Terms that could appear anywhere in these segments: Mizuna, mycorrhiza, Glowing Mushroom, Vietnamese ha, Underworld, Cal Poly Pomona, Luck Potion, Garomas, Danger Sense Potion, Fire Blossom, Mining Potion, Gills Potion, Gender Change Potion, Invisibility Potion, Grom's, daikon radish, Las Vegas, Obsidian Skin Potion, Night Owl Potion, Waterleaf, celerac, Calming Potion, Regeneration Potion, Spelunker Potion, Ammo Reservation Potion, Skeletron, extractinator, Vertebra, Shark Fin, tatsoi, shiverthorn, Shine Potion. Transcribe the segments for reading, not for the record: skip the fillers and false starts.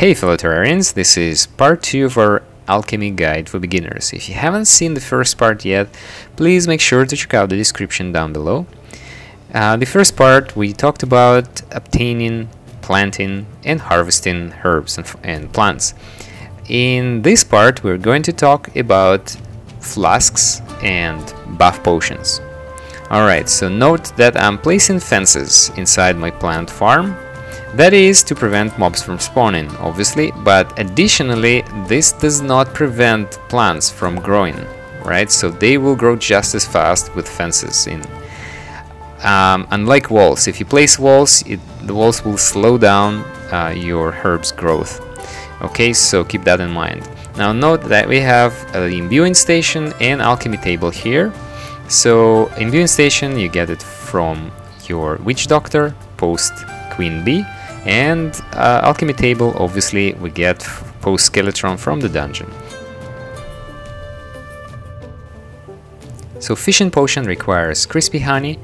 Hey fellow Terrarians, this is part 2 of our Alchemy Guide for Beginners. If you haven't seen the first part yet, please make sure to check out the description down below. The first part we talked about obtaining, planting and harvesting herbs and plants. In this part we're going to talk about flasks and buff potions. Alright, so note that I'm placing fences inside my plant farm. That is to prevent mobs from spawning, obviously, but additionally this does not prevent plants from growing, right? So they will grow just as fast with fences in. Unlike walls, if you place walls, the walls will slow down your herbs' growth. Okay, so keep that in mind. Now note that we have the Imbuing Station and Alchemy Table here. So Imbuing Station, you get it from your Witch Doctor post Queen Bee, and Alchemy Table, obviously, we get post Skeletron from the dungeon. So Fishing Potion requires Crispy Honey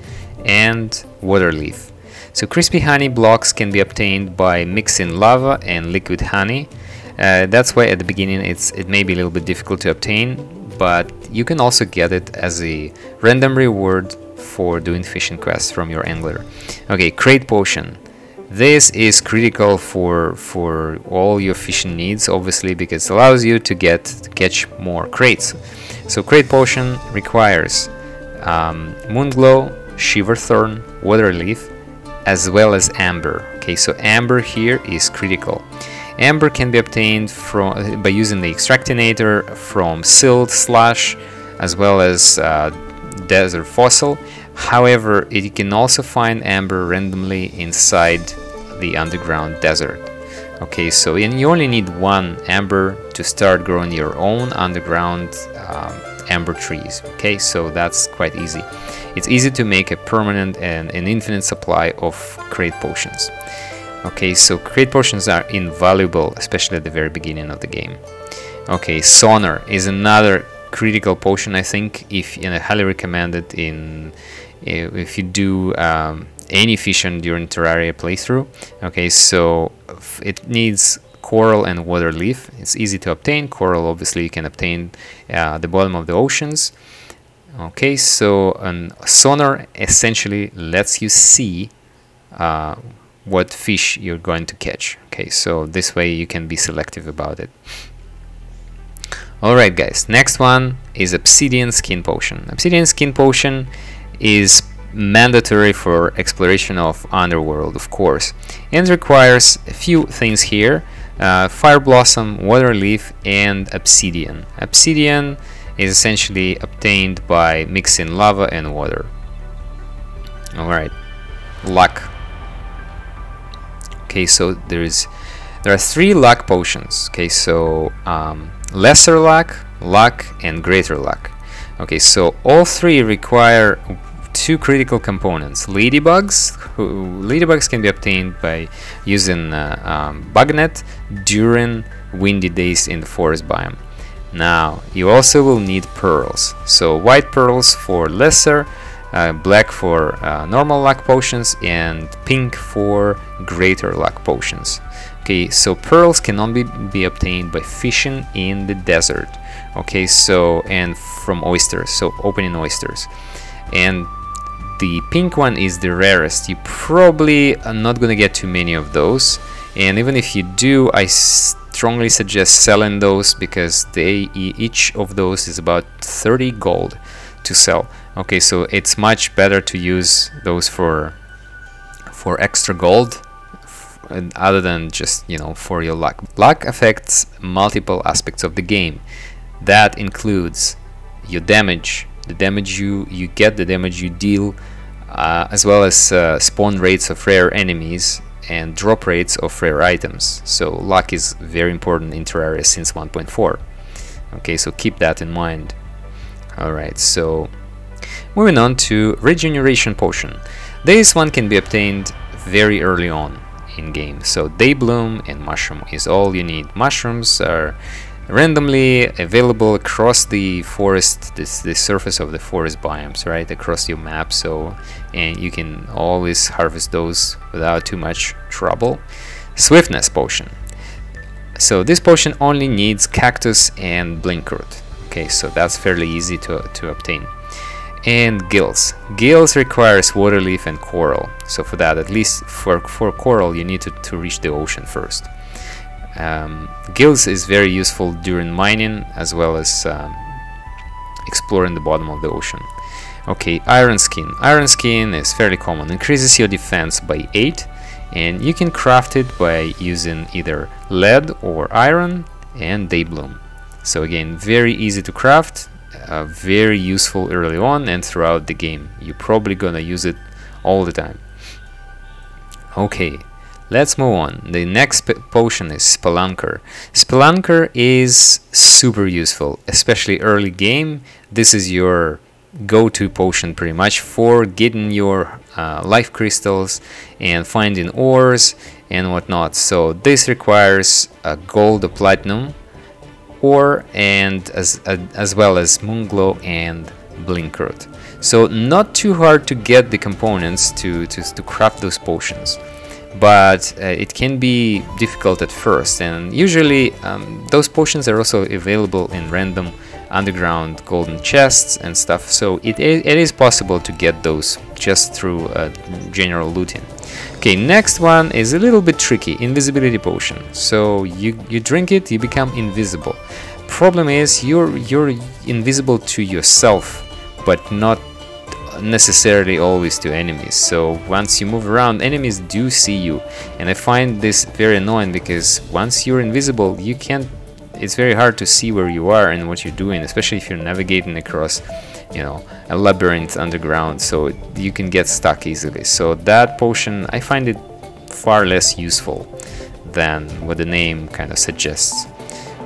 and Waterleaf. So Crispy Honey blocks can be obtained by mixing lava and liquid honey. That's why at the beginning it may be a little bit difficult to obtain, but you can also get it as a random reward for doing fishing quests from your angler. Okay, Crate Potion. This is critical for all your fishing needs, obviously, because it allows you to catch more crates. So Crate Potion requires moonglow, shiverthorn, waterleaf, as well as amber. Okay, so amber here is critical. Amber can be obtained from by using the extractinator from silt, slush, as well as desert fossil. However, you can also find amber randomly inside the underground desert. Okay, so and you only need one amber to start growing your own underground amber trees. Okay, so that's quite easy. It's easy to make a permanent and an infinite supply of crate potions. Okay, so crate potions are invaluable, especially at the very beginning of the game. Okay, Sonar is another critical potion, I think, and I highly recommend it if you do any fishing during Terraria playthrough. Okay, so it needs coral and water leaf. It's easy to obtain. Coral, obviously, you can obtain the bottom of the oceans. Okay, so Sonar essentially lets you see what fish you're going to catch. Okay, so this way you can be selective about it. Alright guys, next one is Obsidian Skin Potion. Obsidian Skin Potion is mandatory for exploration of Underworld, of course, and requires a few things here, Fire Blossom, Waterleaf and Obsidian. Obsidian is essentially obtained by mixing lava and water. Alright, Luck. Okay, so there are three Luck Potions. Okay, so Lesser Luck, Luck and Greater Luck. Okay, so all three require two critical components. Ladybugs, ladybugs can be obtained by using bug net during windy days in the forest biome. Now you also will need pearls. So white pearls for lesser, black for normal luck potions and pink for greater luck potions. Okay, so pearls cannot be obtained by fishing in the desert. Okay, so and from oysters, so opening oysters. And the pink one is the rarest. You probably are not gonna get too many of those. And even if you do, I strongly suggest selling those because each of those is about 30 gold to sell. Okay, so it's much better to use those for extra gold, other than just, you know, for your luck. Luck affects multiple aspects of the game. That includes your damage, the damage you get, the damage you deal, as well as spawn rates of rare enemies and drop rates of rare items. So luck is very important in Terraria since 1.4. Okay, so keep that in mind. Alright, so moving on to Regeneration Potion. This one can be obtained very early on in game. So Day Bloom and mushroom is all you need. Mushrooms are randomly available across the forest, the surface of the forest biomes, right, across your map. So and you can always harvest those without too much trouble. Swiftness Potion. So this potion only needs cactus and blink root. Okay, so that's fairly easy to obtain. And gills. Gills requires waterleaf and coral. So for that, at least for coral, you need to reach the ocean first. Gills is very useful during mining as well as exploring the bottom of the ocean. Okay, iron skin. Iron skin is fairly common. Increases your defense by 8, and you can craft it by using either lead or iron and day bloom. So again, very easy to craft, very useful early on and throughout the game. You're probably gonna use it all the time. Okay, let's move on. The next potion is Spelunker. Spelunker is super useful, especially early game. This is your go-to potion pretty much for getting your life crystals and finding ores and whatnot. So this requires a gold or platinum ore, and as well as moonglow and blink root. So not too hard to get the components to craft those potions, but it can be difficult at first, and usually those potions are also available in random underground golden chests and stuff, so it is possible to get those just through general looting. Okay, next one is a little bit tricky, invisibility potion. So you drink it, you become invisible. Problem is you're invisible to yourself, but not necessarily always to enemies. So once you move around, enemies do see you, and I find this very annoying because once you're invisible, you can't. It's very hard to see where you are and what you're doing, especially if you're navigating across, you know, a labyrinth underground, so you can get stuck easily. So that potion, I find it far less useful than what the name kind of suggests.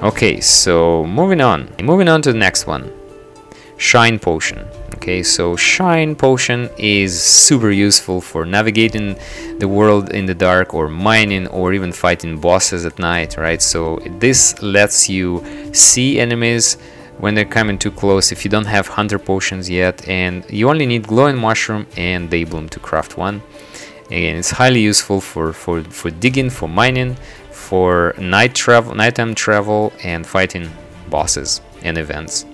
Okay, so moving on to the next one, Shine Potion. Okay, so Shine Potion is super useful for navigating the world in the dark, or mining, or even fighting bosses at night, right? So this lets you see enemies when they're coming too close if you don't have hunter potions yet, and you only need glowing mushroom and day bloom to craft one. Again, it's highly useful for digging, for mining, for nighttime travel, and fighting bosses and events.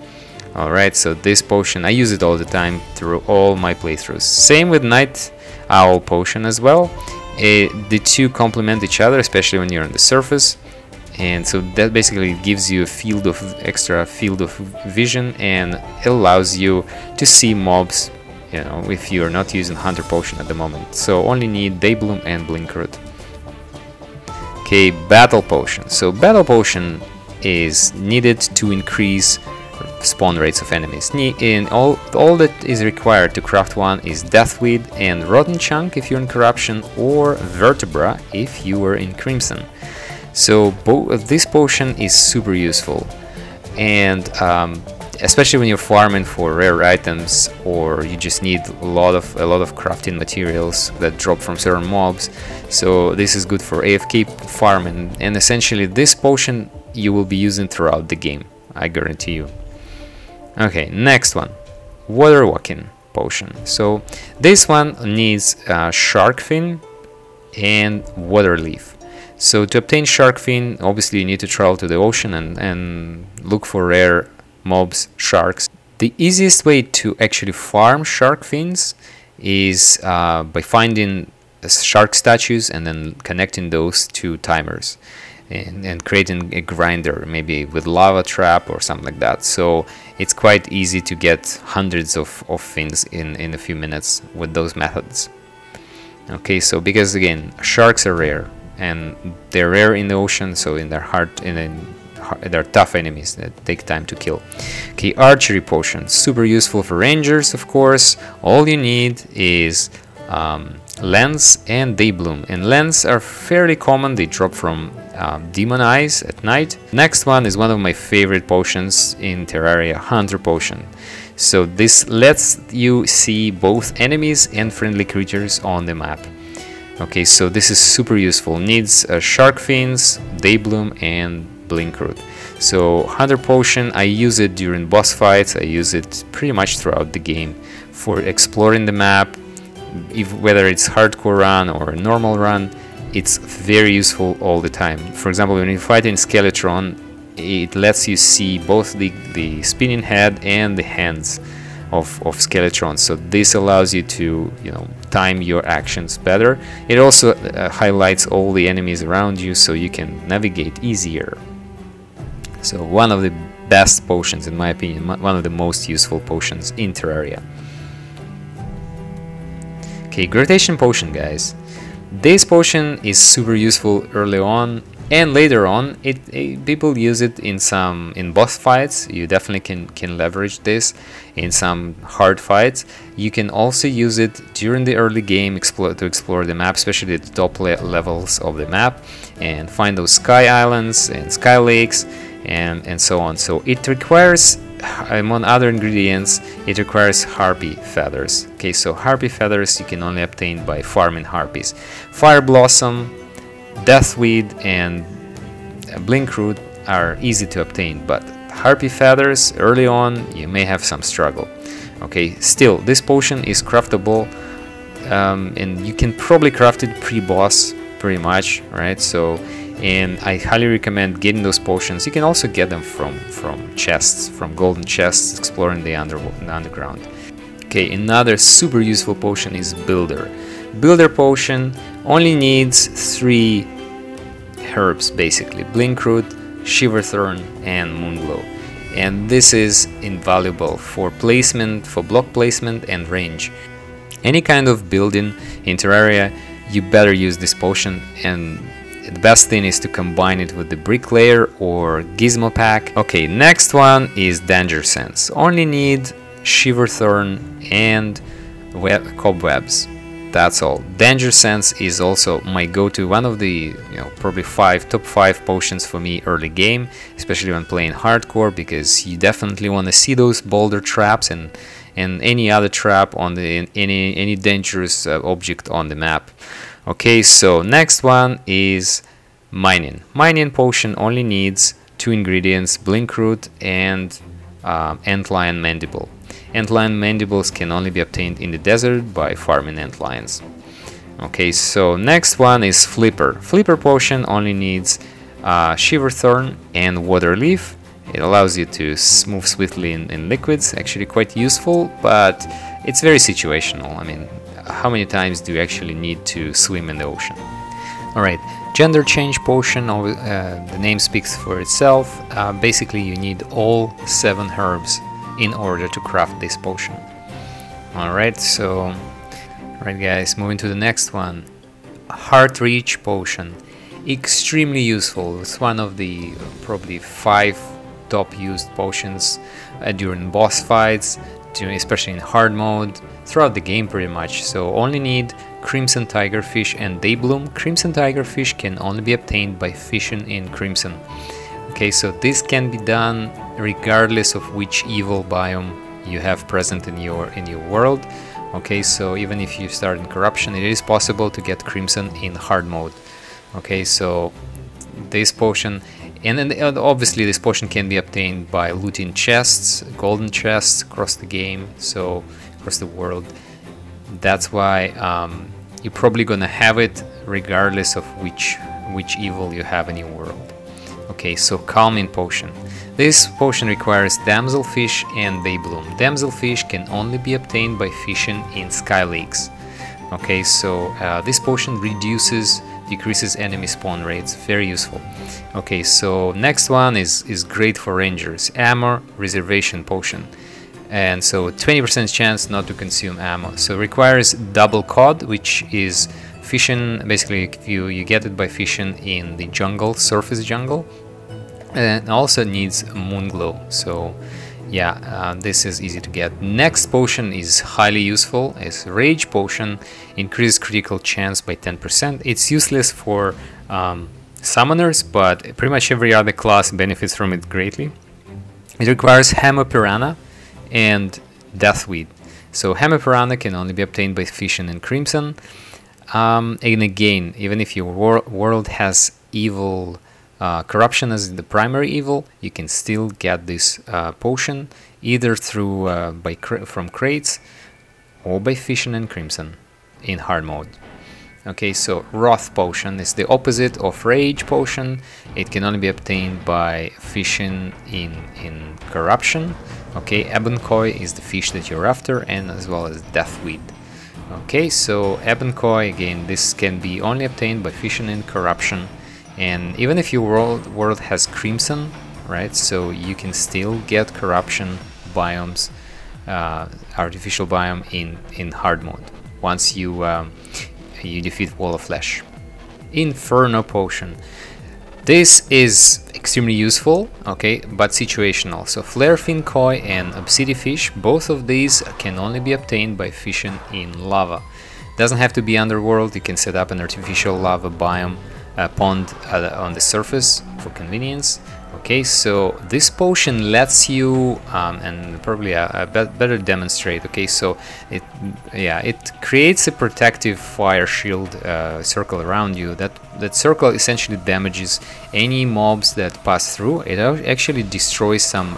Alright, so this potion, I use it all the time through all my playthroughs. Same with Night Owl Potion as well. The two complement each other, especially when you're on the surface. And so that basically gives you a extra field of vision and allows you to see mobs, you know, if you're not using Hunter Potion at the moment. So only need Day Bloom and Blink Root. Okay, Battle Potion. So Battle Potion is needed to increase spawn rates of enemies. In all that is required to craft one is Deathweed and Rotten Chunk if you're in Corruption, or Vertebra if you were in Crimson. So this potion is super useful, and especially when you're farming for rare items, or you just need a lot of crafting materials that drop from certain mobs. So this is good for AFK farming, and essentially this potion you will be using throughout the game, I guarantee you. Okay, next one, Water Walking Potion. So this one needs Shark Fin and Waterleaf. So to obtain Shark Fin, obviously you need to travel to the ocean and look for rare mobs, sharks. The easiest way to actually farm Shark Fins is by finding shark statues and then connecting those to timers. And creating a grinder, maybe with lava trap or something like that. So it's quite easy to get hundreds of fins in a few minutes with those methods. Okay, so because again, sharks are rare, and they're rare in the ocean, so in their heart, they're tough enemies that take time to kill. Okay, Archery Potion, super useful for rangers, of course. All you need is lens and day bloom, and lens are fairly common. They drop from demon eyes at night. Next one is one of my favorite potions in Terraria, Hunter Potion. So this lets you see both enemies and friendly creatures on the map. Okay, so this is super useful. Needs shark fins, day bloom, and blink root. So Hunter Potion, I use it during boss fights. I use it pretty much throughout the game for exploring the map. Whether it's hardcore run or a normal run, it's very useful all the time. For example, when you're fighting Skeletron, it lets you see both the spinning head and the hands of Skeletron, so this allows you to, you know, time your actions better. It also highlights all the enemies around you, so you can navigate easier. So one of the best potions, in my opinion, one of the most useful potions in Terraria. Okay, Gravitation Potion, guys. This potion is super useful early on, and later on people use it in boss fights. You definitely can leverage this in some hard fights. You can also use it during the early game to explore the map, especially the top levels of the map, and find those sky islands and sky lakes and so on. So it requires, among other ingredients, it requires harpy feathers. Okay, so harpy feathers you can only obtain by farming harpies. Fire Blossom, Deathweed and Blink Root are easy to obtain, but harpy feathers early on you may have some struggle. Okay, still this potion is craftable, and you can probably craft it pre-boss pretty much, right? So, and I highly recommend getting those potions. You can also get them from chests, from golden chests, exploring the underground. Okay, another super useful potion is Builder. Builder potion only needs 3 herbs basically: Blink Root, Shiverthorn and Moonglow. And this is invaluable for placement, for block placement and range. Any kind of building in Terraria, you better use this potion, and the best thing is to combine it with the Bricklayer or Gizmo pack. Okay, next one is Danger Sense. Only need Shiverthorn and cobwebs. That's all. Danger Sense is also my go-to, one of the, you know, probably top 5 potions for me early game, especially when playing hardcore, because you definitely want to see those boulder traps and any other trap on the any dangerous object on the map. Okay, so next one is Mining. Mining potion only needs 2 ingredients: Blink Root and Antlion Mandible. Antlion mandibles can only be obtained in the desert by farming antlions. Okay, so next one is Flipper. Flipper potion only needs Shiverthorn and Waterleaf. It allows you to move swiftly in liquids, actually quite useful, but it's very situational. I mean, how many times do you actually need to swim in the ocean? Alright, Gender Change potion, the name speaks for itself. Basically, you need all 7 herbs in order to craft this potion. Alright, so... Alright guys, moving to the next one. Heartreach potion. Extremely useful. It's one of the probably 5 top used potions during boss fights, especially in hard mode, throughout the game pretty much. So only need Crimson Tiger Fish and Day Bloom. Crimson Tiger Fish can only be obtained by fishing in Crimson. Okay, so this can be done regardless of which evil biome you have present in your world. Okay, so even if you start in Corruption, it is possible to get Crimson in hard mode. Okay, so this potion, and obviously this potion can be obtained by looting chests, golden chests across the game, so across the world. That's why you're probably gonna have it regardless of which evil you have in your world. Okay, so Calming Potion. This potion requires Damselfish and Day Bloom. Damselfish can only be obtained by fishing in sky lakes. Okay, so this potion decreases enemy spawn rates. Very useful. Okay, so next one is great for rangers. Ammo Reservation Potion. And so 20% chance not to consume ammo. So requires double cod, which is fishing, basically you get it by fishing in the jungle, surface jungle, and also needs Moonglow. So yeah, this is easy to get. Next potion is highly useful. It's Rage Potion. Increases critical chance by 10%. It's useless for summoners, but pretty much every other class benefits from it greatly. It requires Hammer Piranha and Deathweed. So Hammer Piranha can only be obtained by fishing in Crimson. And again, even if your world has evil, corruption as the primary evil, you can still get this potion either through from crates or by fishing and Crimson in hard mode. Okay, so Wrath Potion is the opposite of Rage Potion. It can only be obtained by fishing in Corruption. Okay, Ebon Koi is the fish that you're after, and as well as Deathweed. Okay, so Ebon Koi, again, this can be only obtained by fishing in Corruption. And even if your world has Crimson, right, so you can still get Corruption biomes, artificial biome in hard mode once you defeat Wall of Flesh. Inferno Potion. This is extremely useful, okay, but situational. So Flarefin Koi and Obsidian Fish, both of these can only be obtained by fishing in lava. Doesn't have to be Underworld, you can set up an artificial lava biome pond on the surface for convenience. Okay, so this potion lets you, and probably better demonstrate, okay, so it creates a protective fire shield circle around you. That circle essentially damages any mobs that pass through. It actually destroys some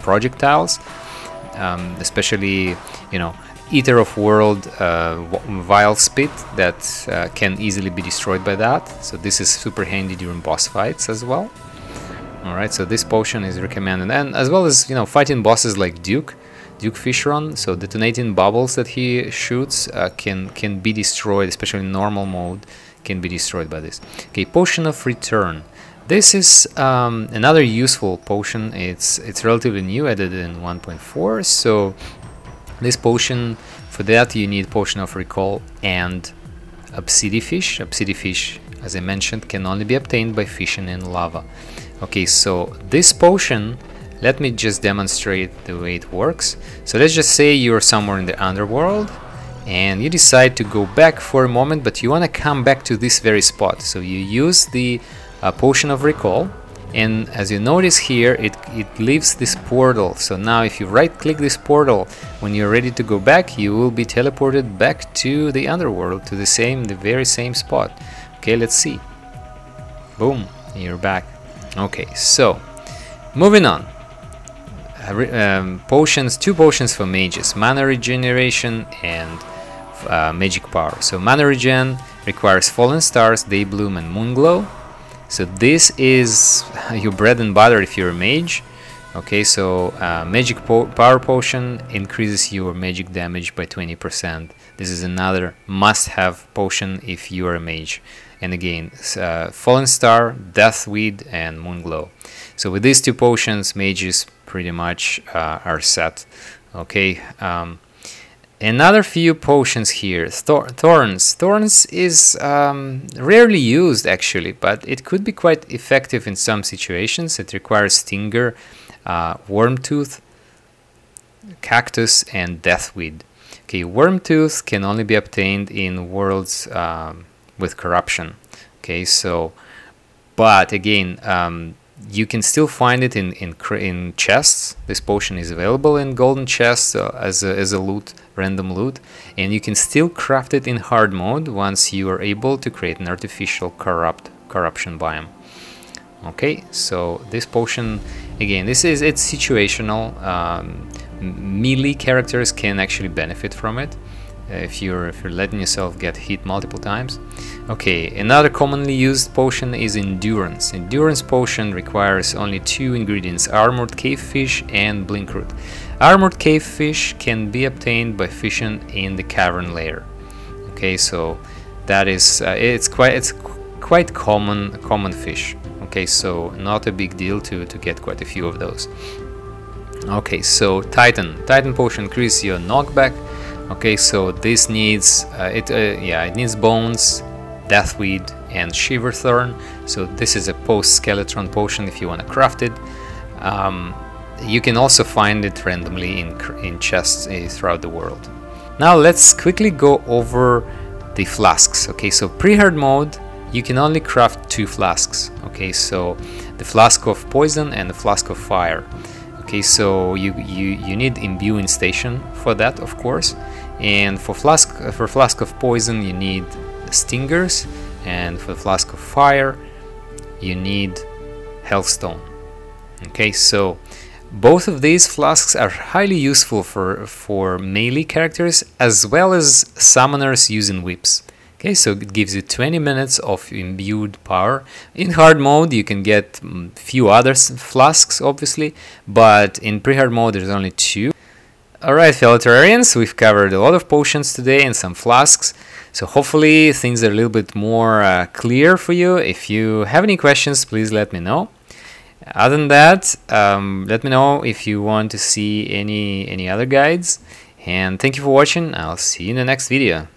projectiles, especially, you know, Eater of World Vile Spit that can easily be destroyed by that. So this is super handy during boss fights as well. Alright, so this potion is recommended, and as well as, you know, fighting bosses like Duke Fishron. So detonating bubbles that he shoots can be destroyed, especially in normal mode, can be destroyed by this. Okay, Potion of Return. This is another useful potion. It's relatively new, added in 1.4. So this potion, for that you need Potion of Recall and Obsidian Fish. Obsidian Fish, as I mentioned, can only be obtained by fishing in lava. Okay, so this potion, let me just demonstrate the way it works. So let's just say you're somewhere in the Underworld and you decide to go back for a moment, but you want to come back to this very spot. So you use the Potion of Recall, and as you notice here, it leaves this portal. So now if you right click this portal, when you're ready to go back, you will be teleported back to the Underworld, to the very same spot. Okay, let's see. Boom, you're back. Okay, so moving on. Potions, two potions for mages: mana regeneration and magic power. So mana regen requires Fallen Stars, Day Bloom, and Moonglow. So this is your bread and butter if you're a mage. Okay, so magic power potion increases your magic damage by 20%. This is another must-have potion if you're a mage. And again, Fallen Star, Deathweed, and Moonglow. So with these two potions, mages pretty much are set. Okay, another few potions here. Thorns. Thorns is rarely used actually, but it could be quite effective in some situations. It requires Stinger, Wormtooth, Cactus, and Deathweed. Okay, Wormtooth can only be obtained in worlds with Corruption. Okay, so but again, you can still find it in chests. This potion is available in golden chests as a loot, random loot, and you can still craft it in hard mode once you are able to create an artificial corruption biome. Okay, so this potion, again, it's situational. Melee characters can actually benefit from it if you're letting yourself get hit multiple times. Okay, another commonly used potion is Endurance. Endurance potion requires only two ingredients: Armored Cavefish and Blink Root. Armored Cavefish can be obtained by fishing in the Cavern Layer. Okay, so that is it's quite common fish. Okay, so not a big deal to get quite a few of those. Okay, so Titan potion increases your knockback. Okay, so this needs it needs Bones, Deathweed, and Shiverthorn. So this is a post-Skeletron potion if you want to craft it. You can also find it randomly in chests throughout the world. Now let's quickly go over the flasks. Okay, so pre-hard mode, you can only craft two flasks. Okay, so the flask of poison and the flask of fire. Okay, so you need Imbuing Station for that, of course. And for flask of poison you need Stingers, and for flask of fire you need Hellstone. Okay, so both of these flasks are highly useful for melee characters as well as summoners using whips. Okay, so it gives you 20 minutes of imbued power. In hard mode you can get few other flasks obviously, but in pre-hard mode there's only 2. Alright, fellow Terrarians, we've covered a lot of potions today and some flasks, so hopefully things are a little bit more clear for you. If you have any questions, please let me know. Other than that, let me know if you want to see any other guides, and thank you for watching. I'll see you in the next video.